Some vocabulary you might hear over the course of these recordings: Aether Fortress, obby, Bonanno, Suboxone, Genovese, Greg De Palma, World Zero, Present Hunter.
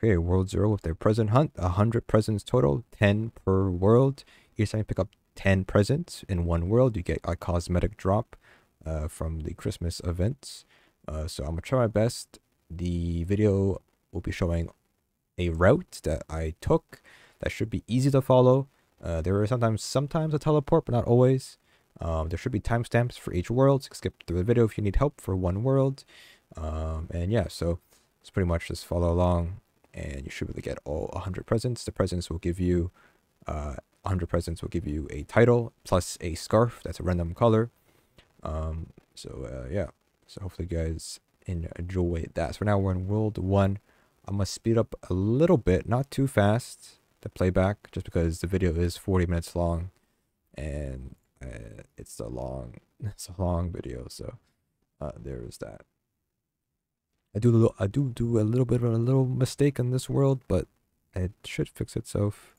Okay, World Zero with their present hunt, 100 presents total, 10 per world. Each time you pick up 10 presents in one world, you get a cosmetic drop from the Christmas events. So I'm going to try my best. The video will be showing a route that I took that should be easy to follow. There are sometimes a teleport, but not always. There should be timestamps for each world, so skip through the video if you need help for one world. And yeah, so it's pretty much just follow along and you should really get all 100 presents. The presents will give you 100 presents will give you a title plus a scarf that's a random color. Yeah, so hopefully you guys enjoy that. So now we're in world 1. I'm gonna speed up a little bit, not too fast, the playback, just because the video is 40 minutes long and it's a long video. So there's that. I do a little bit of a little mistake in this world, but it should fix itself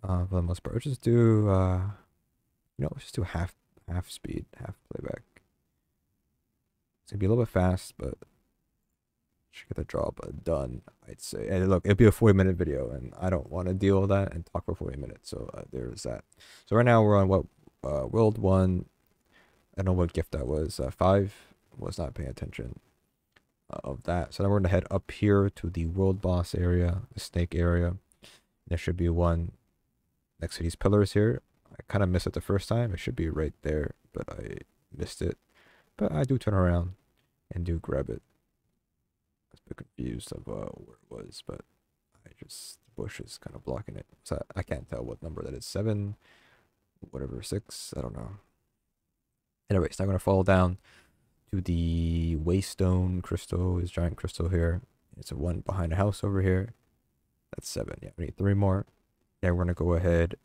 for the most part. Let's just do let's just do half speed, half playback. It's gonna be a little bit fast, but should get the job done, I'd say. And look, it'll be a 40-minute video, and I don't want to deal with that and talk for 40 minutes. So there's that. So right now we're on what world 1. I don't know what gift that was. 5 was not paying attention of that. So now we're gonna head up here to the world boss area, the snake area. There should be one next to these pillars here. I kind of missed it the first time. It should be right there, but I missed it. But I do turn around and do grab it. I was a bit confused of where it was, but the bush is kind of blocking it. So I can't tell what number that is, 7, whatever, 6, I don't know. Anyways, now I'm going to fall down to the waystone crystal, this giant crystal here. It's a one behind a house over here. That's 7, yeah, we need 3 more. Now we're going to go ahead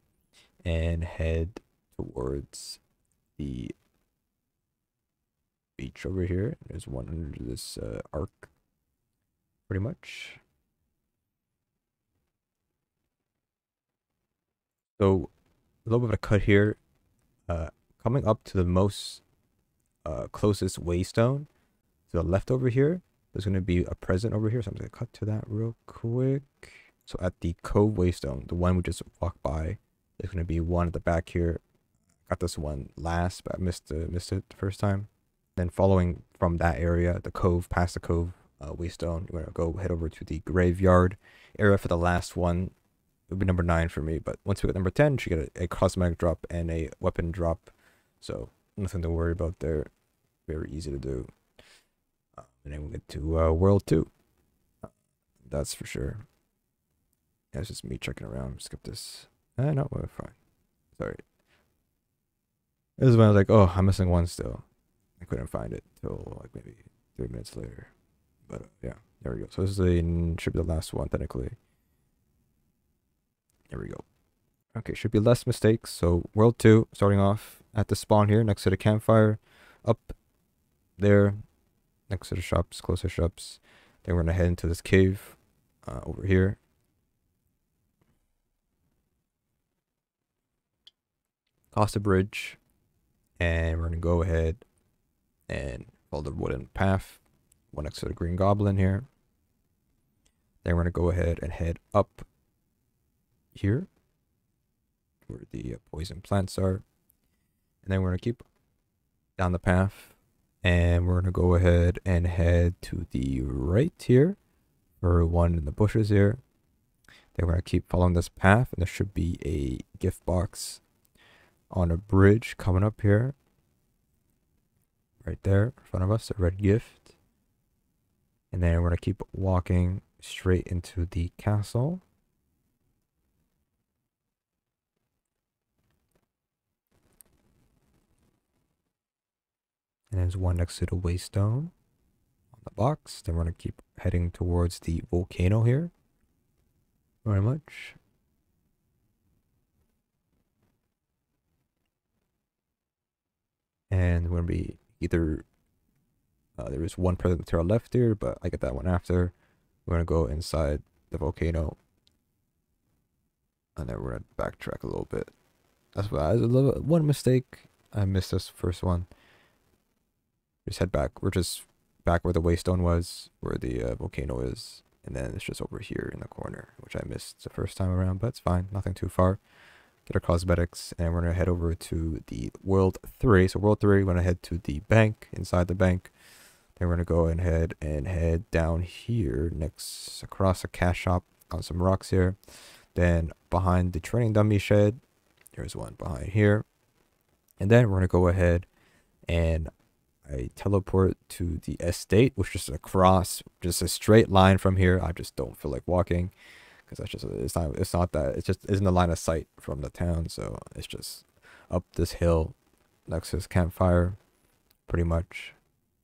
and head towards the beach over here. There's one under this arc. Pretty much. So a little bit of a cut here. Coming up to the most closest waystone to the left over here, there's going to be a present over here, so I'm going to cut to that real quick. So at the cove waystone, the one we just walked by, there's going to be one at the back here. Got this one last, but I missed it the first time. Then following from that area, the cove, past the cove waystone, we're gonna go head over to the graveyard area for the last one. It'll be number 9 for me, but once we get number 10, you should get a cosmetic drop and a weapon drop, so nothing to worry about there. Very easy to do. And then we'll get to world 2. That's for sure. Yeah, it's just me checking around. Skip this. No, we're fine. Sorry. This is when I was like, oh, I'm missing one still. I couldn't find it till like maybe 3 minutes later. But yeah, there we go. So this is should be the last one technically. There we go. Okay, should be less mistakes. So world 2, starting off at the spawn here next to the campfire, up there next to the shops, closer shops. Then we're gonna head into this cave over here. Costa Bridge, and we're gonna go ahead and follow the wooden path. One next to the green goblin here. Then we're going to go ahead and head up here where the poison plants are, and then we're going to keep down the path, and we're going to go ahead and head to the right here for one in the bushes here. Then we're going to keep following this path, and there should be a gift box on a bridge coming up here right there in front of us, a red gift. And then we're going to keep walking straight into the castle. And there's one next to the waystone on the box. Then we're going to keep heading towards the volcano here. Very much. And we're going to be either... there is one present to our left here, but I get that one after. We're going to go inside the volcano. And then we're going to backtrack a little bit. That's why I was one mistake. I missed this first one. Just head back. We're just back where the waystone was, where the volcano is. And then it's just over here in the corner, which I missed the first time around, but it's fine. Nothing too far. Get our cosmetics, and we're going to head over to the World 3. So World 3, we're going to head to the bank, inside the bank. Then we're going to go ahead and head down here, next across a cash shop on some rocks here. Then behind the training dummy shed, there's one behind here. And then we're going to go ahead and I teleport to the estate, which is across, just a straight line from here. I just don't feel like walking because that's just, it's not that, it just isn't a line of sight from the town. So it's just up this hill next to this campfire, pretty much.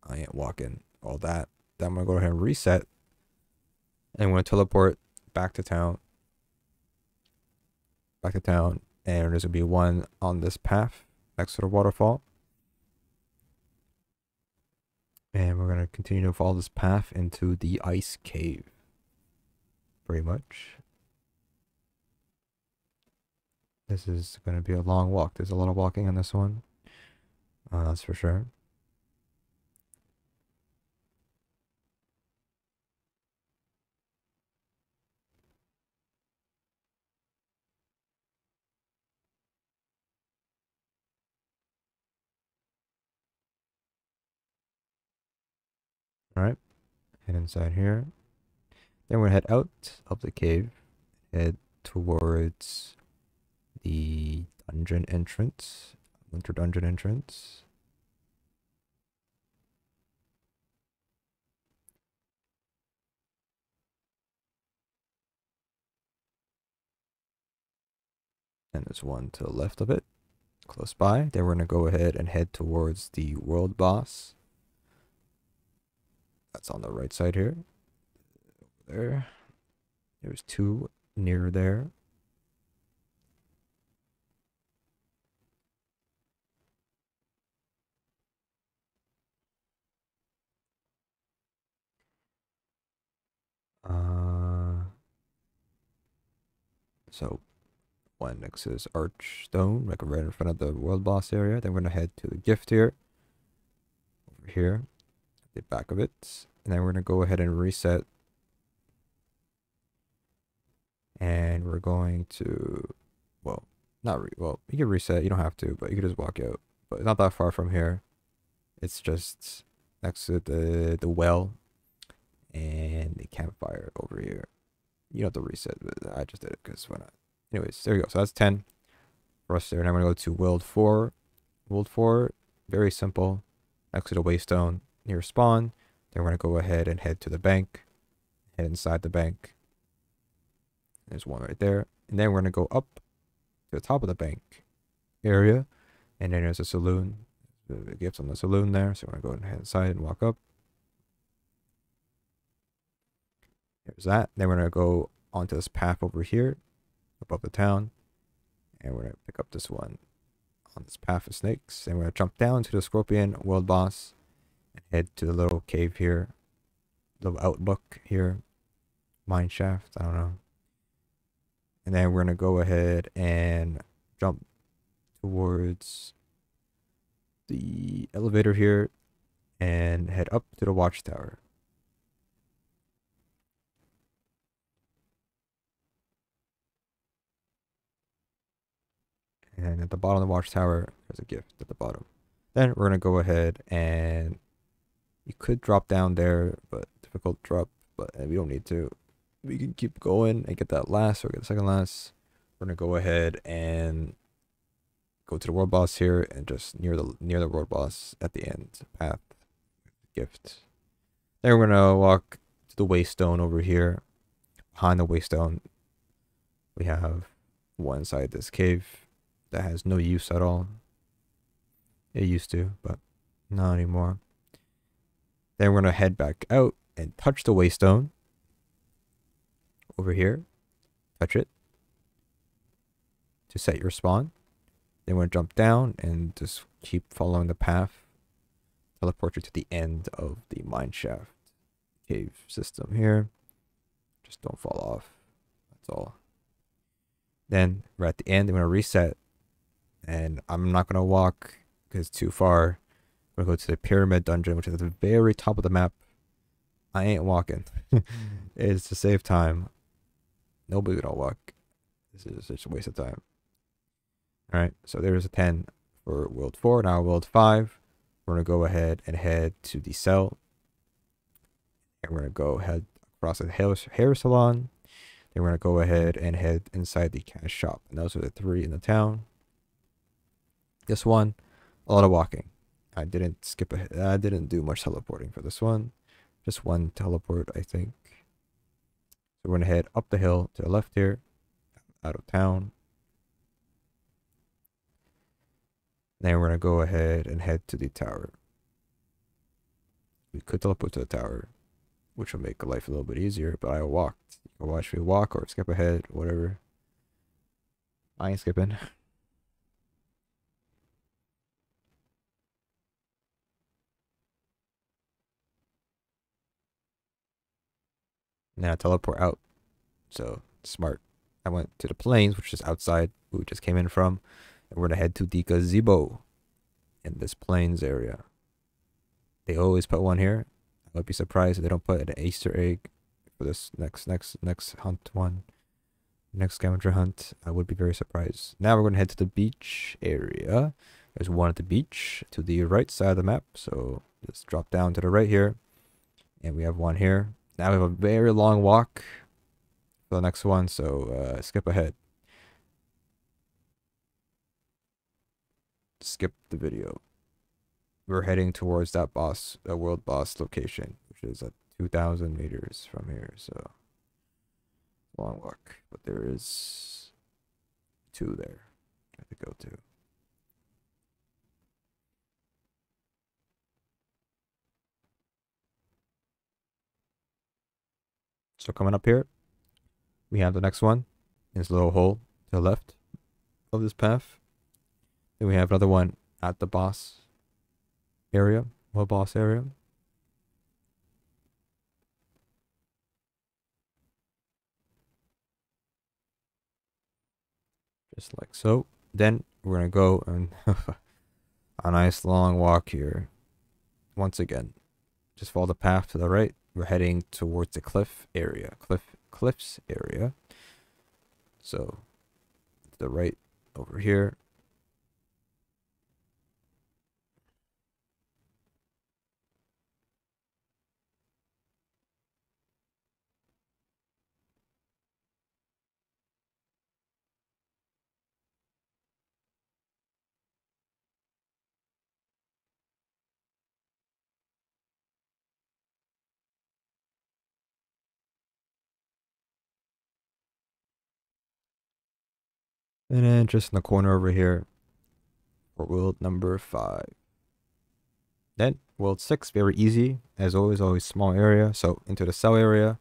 I ain't walking all that. Then I'm going to go ahead and reset. And I'm going to teleport back to town. And there's going to be one on this path next to the waterfall. And we're going to continue to follow this path into the ice cave. Pretty much. This is going to be a long walk. There's a lot of walking on this one. That's for sure. Alright, head inside here. Then we're going to head out of the cave, head towards the dungeon entrance, winter dungeon entrance. And there's one to the left of it, close by. Then we're going to go ahead and head towards the world boss. That's on the right side here. There. There's two near there. So one next to this arch stone, like right in front of the world boss area. Then we're gonna head to the gift here. Over here. The back of it, and then we're going to go ahead and reset, and we're going to, well, not well, you can reset, you don't have to, but you can just walk out, but it's not that far from here. It's just next to the well and the campfire over here. You don't have to reset, but I just did it because why not. Anyways, there we go. So that's 10 for us there. And I'm going to go to world 4. World 4, very simple, next to the waystone near spawn. Then we're going to go ahead and head to the bank, head inside the bank. There's one right there. And then we're going to go up to the top of the bank area. And then there's a saloon, the gifts on the saloon there. So we're going to go ahead and head inside and walk up. There's that. Then we're going to go onto this path over here, above the town. And we're going to pick up this one on this path of snakes. And we're going to jump down to the scorpion world boss. And head to the little cave here, little outlook here, mine shaft, I don't know. And then we're going to go ahead and jump towards the elevator here and head up to the watchtower. And at the bottom of the watchtower, there's a gift at the bottom. Then we're going to go ahead and you could drop down there, but difficult drop, but we don't need to. We can keep going and get that last, or get the second last. We're going to go ahead and go to the world boss here, and just near the world boss at the end, path, gift. Then we're going to walk to the waystone over here. Behind the waystone, we have one side of this cave that has no use at all. It used to, but not anymore. Then we're going to head back out and touch the waystone over here. Touch it to set your spawn. Then we're going to jump down and just keep following the path. Teleport you to the end of the mineshaft cave system here. Just don't fall off. That's all. Then we're at the end. I'm going to reset. And I'm not going to walk because it's too far. We're going to go to the pyramid dungeon, which is at the very top of the map. I ain't walking. It's to save time. Nobody would all walk. This is just a waste of time. All right, so there's a 10 for world 4. Now world 5, we're going to go ahead and head to the cell. And we're going to go head across the hair salon. Then we're going to go ahead and head inside the cash shop. And those are the 3 in the town. This one, a lot of walking. I didn't skip ahead. I didn't do much teleporting for this one. Just one teleport, I think. So we're going to head up the hill to the left here. Out of town. Then we're going to go ahead and head to the tower. We could teleport to the tower, which will make life a little bit easier, but I walked. You can watch me walk or skip ahead, whatever. I ain't skipping. Now teleport out. So smart. I went to the plains, which is outside where we just came in from. And we're going to head to the gazebo in this plains area. They always put one here. I would be surprised if they don't put an Easter egg for this next hunt one. Next scavenger hunt. I would be very surprised. Now we're going to head to the beach area. There's one at the beach to the right side of the map. So let's drop down to the right here. And we have one here. Now we have a very long walk for the next one. So skip ahead. Skip the video. We're heading towards that boss, a world boss location, which is at 2,000 meters from here. So long walk, but there is 2 there I have to go to. So coming up here, we have the next one in this little hole to the left of this path. Then we have another one at the boss area, world boss area. Just like so. Then we're going to go and a nice long walk here. Once again, just follow the path to the right. We're heading towards the cliff area, cliffs area. So to the right over here. And then just in the corner over here, for world number 5. Then world 6, very easy. As always, always small area. So into the cell area,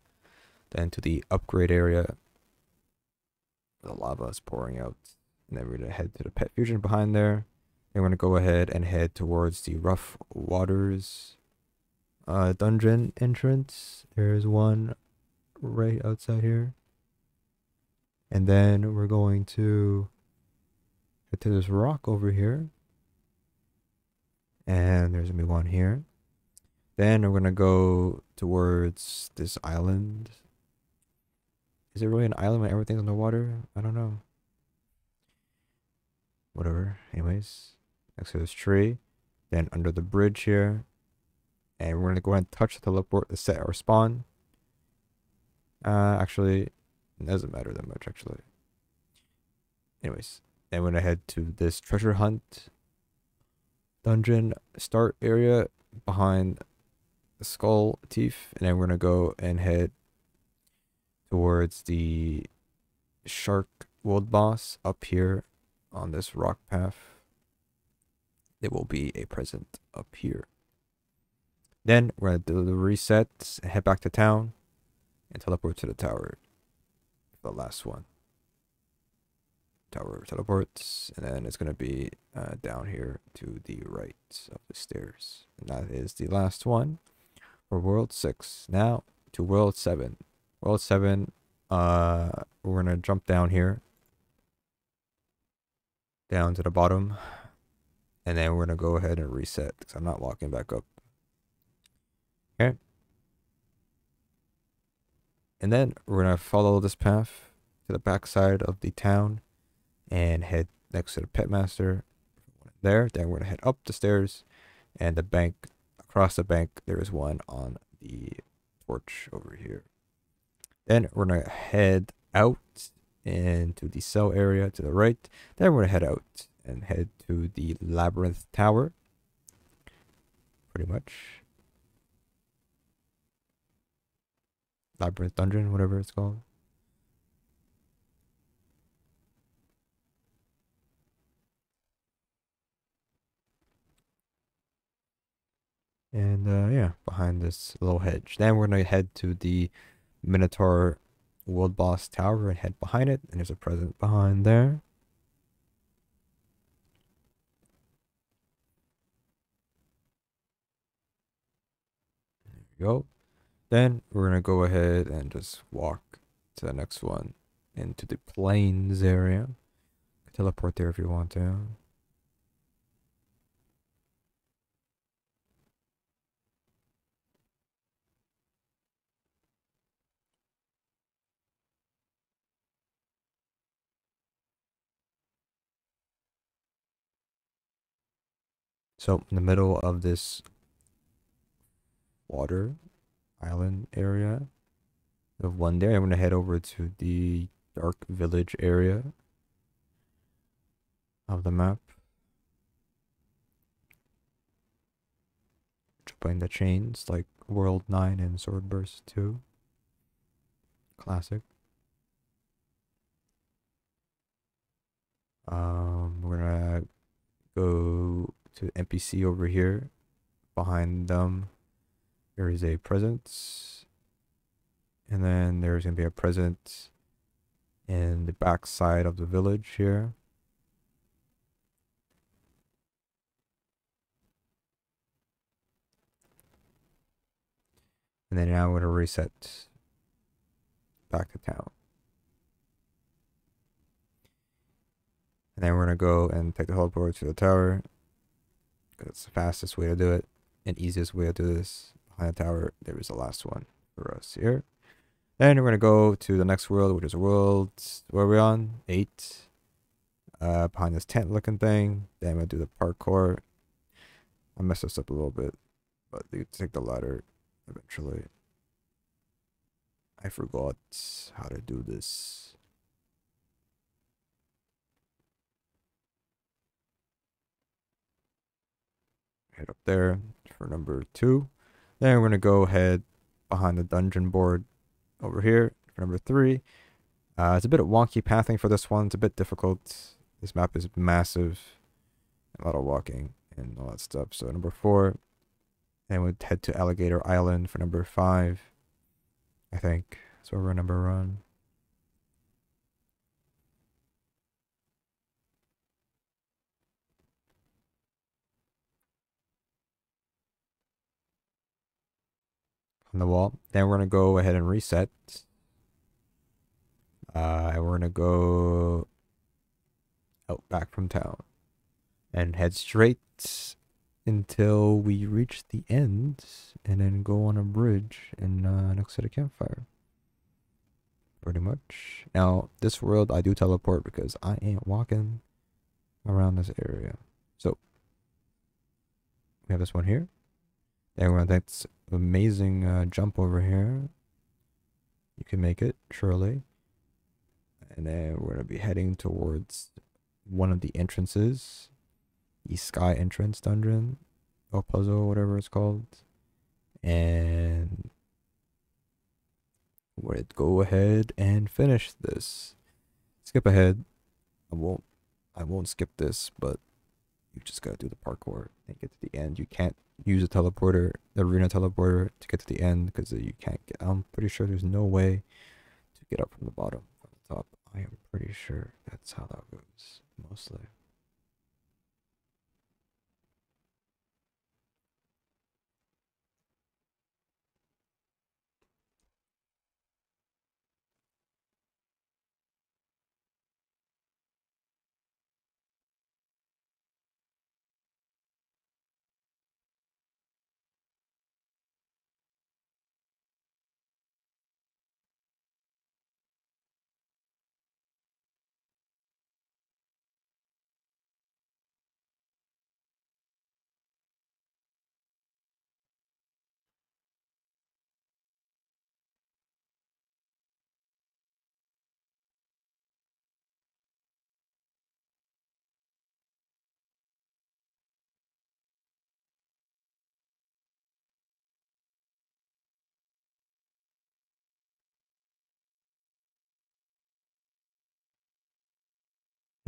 then to the upgrade area. The lava is pouring out. And then we're going to head to the pet fusion behind there. And we're going to go ahead and head towards the Rough Waters dungeon entrance. There's one right outside here. And then we're going to head to this rock over here. And there's going to be one here. Then we're going to go towards this island. Is it really an island when everything's underwater? I don't know. Whatever. Anyways, next to this tree. Then under the bridge here. And we're going to go ahead and touch the teleport to set our spawn. Actually... It doesn't matter that much, actually. Anyways, then we're gonna head to this treasure hunt dungeon start area behind the skull teeth, and then we're gonna go and head towards the shark world boss up here on this rock path. There will be a present up here. Then we're gonna do the resets, head back to town, and teleport to the tower. The last one. Tower teleports, and then it's going to be down here to the right of the stairs. And that is the last one for world 6. Now to world 7. World 7, we're going to jump down here. Down to the bottom. And then we're going to go ahead and reset because I'm not walking back up. Okay. And then we're going to follow this path to the backside of the town and head next to the pet master there. Then we're going to head up the stairs and the bank. Across the bank, there is one on the porch over here. Then we're going to head out into the cell area to the right. Then we're going to head out and head to the Labyrinth Tower. Pretty much. Labyrinth Dungeon, whatever it's called. And yeah, behind this little hedge. Then we're going to head to the Minotaur World Boss Tower and head behind it. And there's a present behind there. There we go. Then we're going to go ahead and just walk to the next one, into the plains area. Teleport there if you want to. So in the middle of this water island area of one there, I'm going to head over to the dark village area of the map. Jumping the chains like World 9 and Sword Burst 2. Classic. We're going to go to NPC over here. Behind them there is a presence, and then there's gonna be a presence in the back side of the village here. And then now I'm gonna reset back to town. And then we're gonna go and take the teleport to the tower. It's the fastest way to do it and easiest way to do this. Behind the tower there is the last one for us here. Then we're going to go to the next world, which is world, where are we on? 8. Behind this tent looking thing. Then I'm going to do the parkour. I messed this up a little bit, but you take the ladder eventually. I forgot how to do this. Up there for number 2. Then we're going to go ahead behind the dungeon board over here for number 3. It's a bit of wonky pathing for this one. It's a bit difficult. This map is massive, a lot of walking and all that stuff. So number 4. Then we'll head to Alligator Island for number 5. I think that's where we're number one. On the wall. Then we're going to go ahead and reset. We're going to go out back from town and head straight until we reach the end, and then go on a bridge and next to the campfire. Pretty much. Now this world I do teleport because I ain't walking around this area. So we have this one here. Then we're going to take this amazing jump over here. You can make it, surely. And then we're going to be heading towards one of the entrances, the sky entrance dungeon or puzzle, whatever it's called. And we'll go ahead and finish this. Skip ahead. I won't skip this, but you just got to do the parkour and get to the end. You can't use a teleporter, the arena teleporter, to get to the end because you can't get. I'm pretty sure there's no way to get up from the bottom, from the top. I am pretty sure that's how that goes mostly.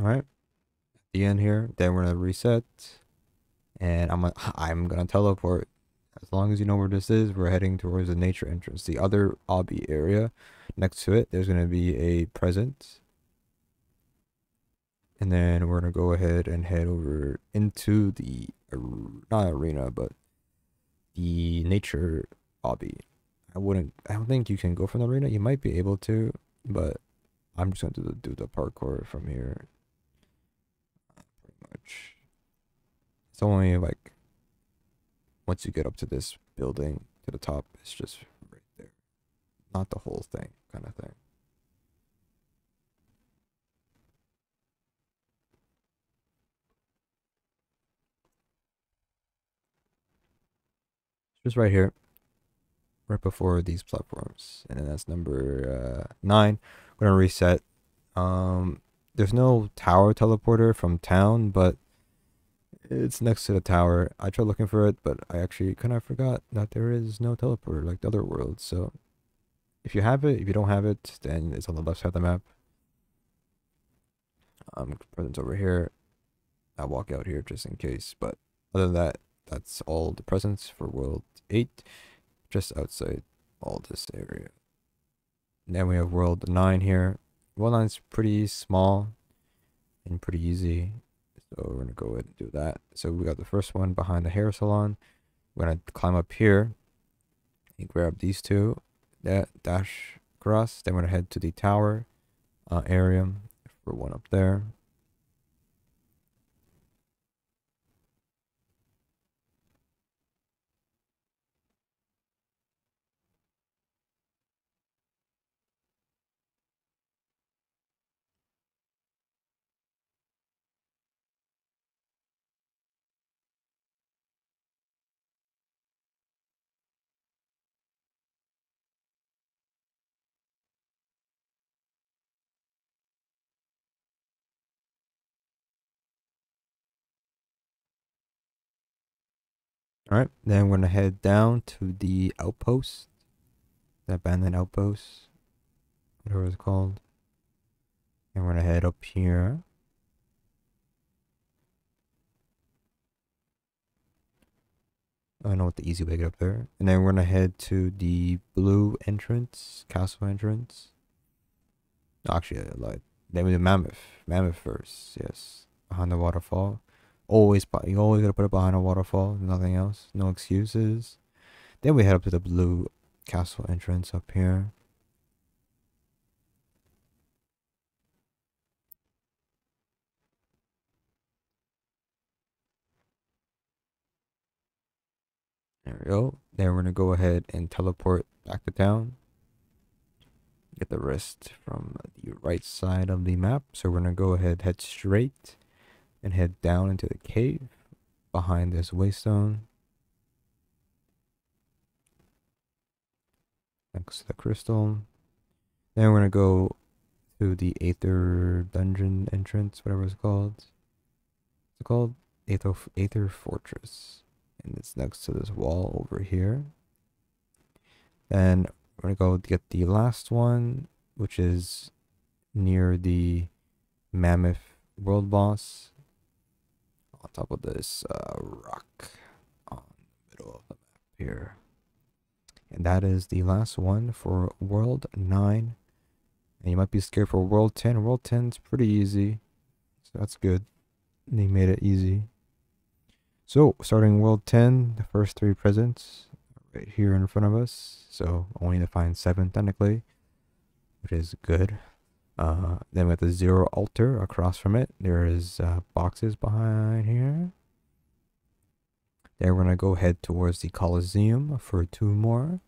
Alright. At the end here, then we're gonna reset. And I'm gonna teleport. As long as you know where this is, we're heading towards the nature entrance. The other obby area next to it, there's gonna be a present. And then we're gonna go ahead and head over into the not arena, but the nature obby. I don't think you can go from the arena. You might be able to, but I'm just gonna do the parkour from here. Pretty much. It's only like once you get up to this building to the top, it's just right there. Not the whole thing, kind of thing. Just right here, right before these platforms, and then that's number 9. We're gonna reset. There's no tower teleporter from town, but it's next to the tower. I tried looking for it, but I actually kind of forgot that there is no teleporter like the other worlds. So if you have it, if you don't have it, then it's on the left side of the map. Present's over here. I walk out here just in case, but other than that, that's all the presents for World 8, just outside all this area. And then we have World 9 here. World 9 is pretty small and pretty easy, so we're going to go ahead and do that. So we got the first one behind the hair salon. We're going to climb up here and grab these two, that dash across. Then we're going to head to the tower area for one up there. Alright, then we're going to head down to the outpost, the abandoned outpost, whatever it's called. And we're going to head up here. I don't know what the easy way to get up there. And then we're going to head to the blue entrance, castle entrance. No, actually, I lied. Then we do mammoth first, yes, behind the waterfall. You always gotta put it behind a waterfall, nothing else, no excuses. Then we head up to the blue castle entrance up here. There we go. Then we're gonna go ahead and teleport back to town. Get the wrist from the right side of the map. So we're gonna go ahead, head straight, and head down into the cave behind this waystone next to the crystal. Then we're gonna go to the Aether dungeon entrance, whatever it's called. It's called Aether Fortress, and it's next to this wall over here. Then we're gonna go get the last one, which is near the Mammoth World Boss. On top of this rock on the middle of the map here. And that is the last one for World 9. And you might be scared for World 10. World 10's pretty easy, so that's good. They made it easy. So starting World 10, the first 3 presents are right here in front of us. So only to find 7 technically, which is good. Then with the zero altar across from it, there is boxes behind here. Then we're going to go head towards the Colosseum for 2 more.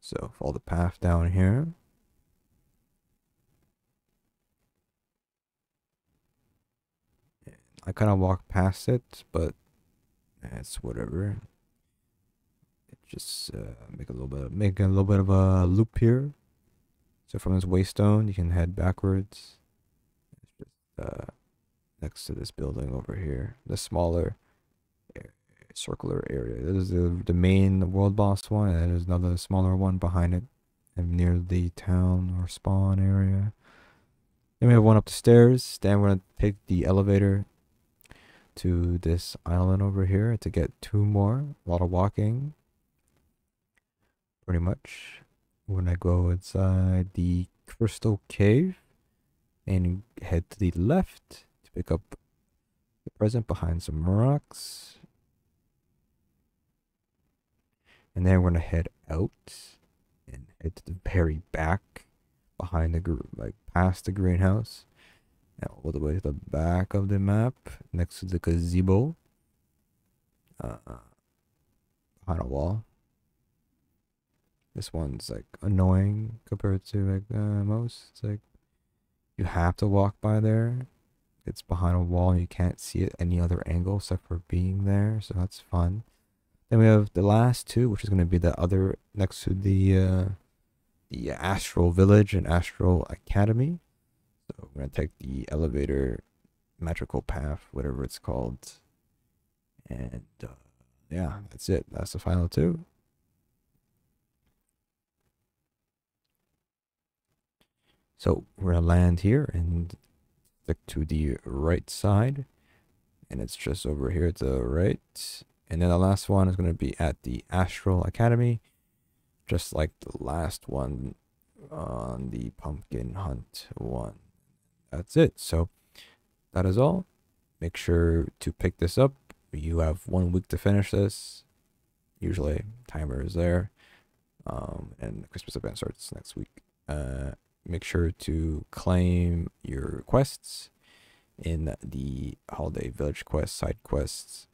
So follow the path down here. I kind of walked past it, but that's whatever. Just make a little bit of a loop here. So from this waystone, you can head backwards. It's just next to this building over here, the smaller circular area. This is the main world boss one, and there's another smaller one behind it, and near the town or spawn area. Then we have one up the stairs. Then we're going to take the elevator to this island over here to get two more. A lot of walking. Pretty much. We're going to go inside the crystal cave and head to the left to pick up the present behind some rocks. And then we're going to head out and head to the very back behind the group, like past the greenhouse, and all the way to the back of the map next to the gazebo behind a wall. This one's like annoying compared to like most. It's like you have to walk by there. It's behind a wall and you can't see it any other angle except for being there, so that's fun. Then we have the last two, which is going to be the other next to the Astral Village and Astral Academy. So we're going to take the elevator, magical path, whatever it's called. And yeah, that's it. That's the final two. So we're going to land here and click to the right side. And it's just over here to the right. And then the last one is going to be at the Astral Academy, just like the last one on the Pumpkin Hunt one. That's it. So that is all. Make sure to pick this up. You have 1 week to finish this. Usually timer is there. And the Christmas event starts next week. Make sure to claim your quests in the Holiday Village quest, side quests.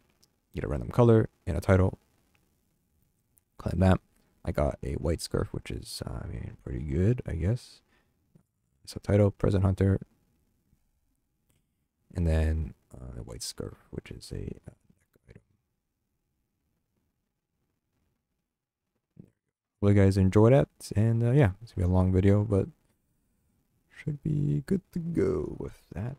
Get a random color and a title. Claim that. I got a white scarf, which is I mean pretty good, I guess. So title, Present Hunter, and then a white scarf, which is a item. Well, you guys enjoy that, and yeah, it's gonna be a long video, but should be good to go with that.